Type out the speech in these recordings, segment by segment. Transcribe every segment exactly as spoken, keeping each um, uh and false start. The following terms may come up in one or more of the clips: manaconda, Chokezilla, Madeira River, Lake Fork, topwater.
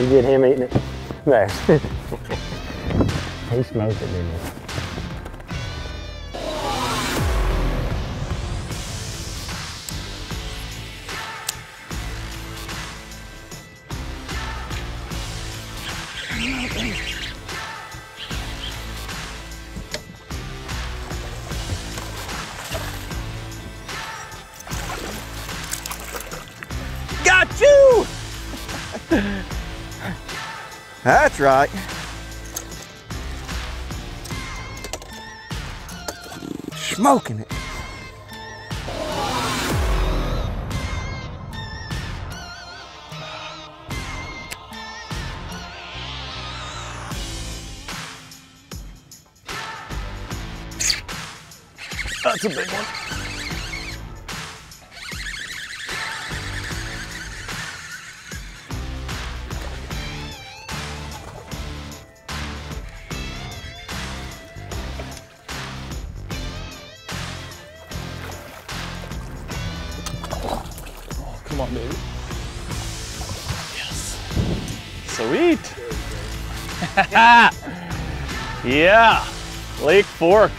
You get him eating it. There. He smoked it, didn't he? Got you! That's right. Smoking it. That's a big one. Oh, come on, baby. Yes. Sweet. Yeah. Lake Fork.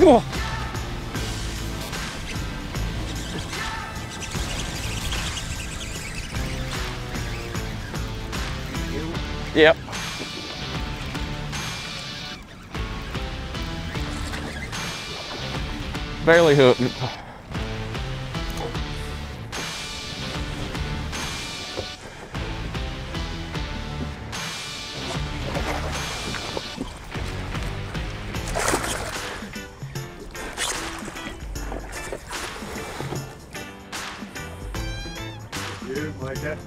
Oh. Yep. Barely hooked. Like that.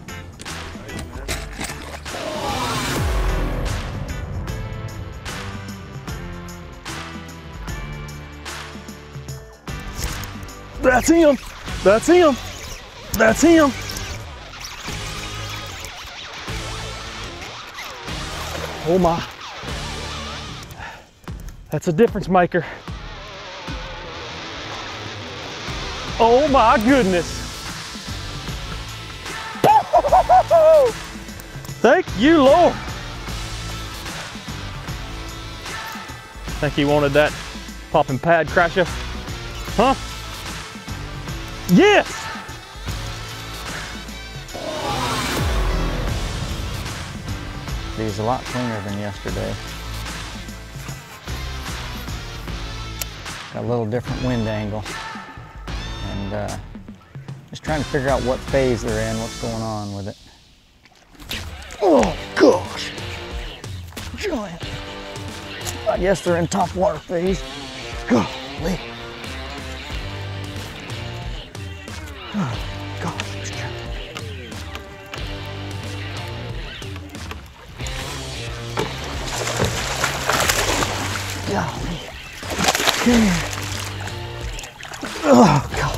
That's him. That's him. That's him. Oh my. That's a difference maker. Oh my goodness. Thank you, Lord. I think he wanted that popping pad crasher. Huh? Yes! He's a lot cleaner than yesterday. Got a little different wind angle. And uh, just trying to figure out what phase they're in, what's going on with it. Oh gosh, giant. I guess they're in top water phase. Golly. Oh gosh. Golly. Oh God.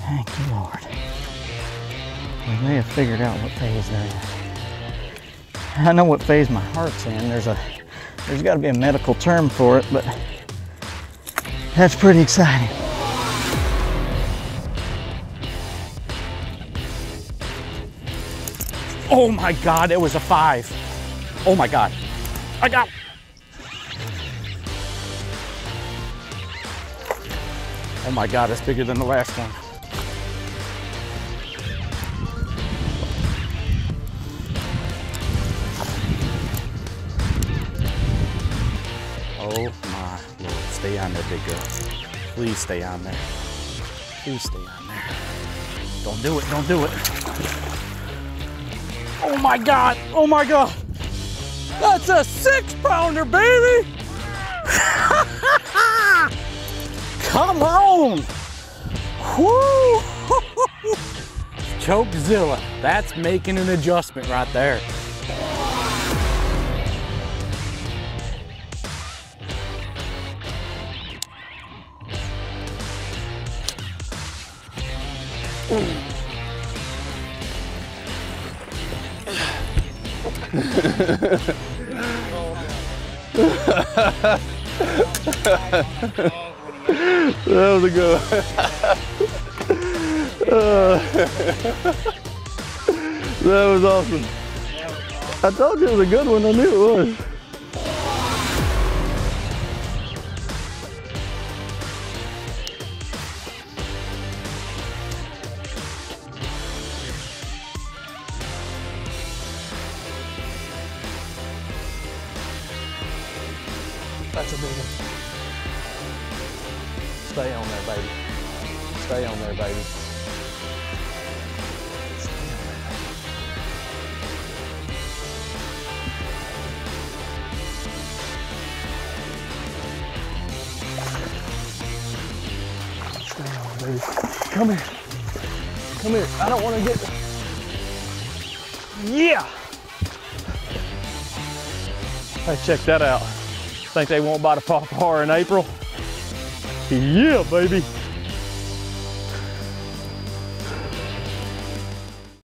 Thank you, Lord. We may have figured out what phase they're in. I know what phase my heart's in. There's a, there's got to be a medical term for it, but that's pretty exciting. Oh my God, it was a five. Oh my God, I got it. Oh my God, it's bigger than the last one. Oh my Lord, stay on there, big girl. Please stay on there. Please stay on there. Don't do it, don't do it. Oh my God, oh my God. That's a six pounder, baby. Come on. Woo. Chokezilla, that's making an adjustment right there. That was a good one. Uh, that was awesome. I told you it was a good one. I knew it was. That's a big one. Stay on there, baby. Stay on there, baby. Stay on there, baby. Stay on, baby. Come here. Come here. I don't want to get... Yeah! Hey, check that out. Think they won't buy the Pawpaw in April? Yeah, baby.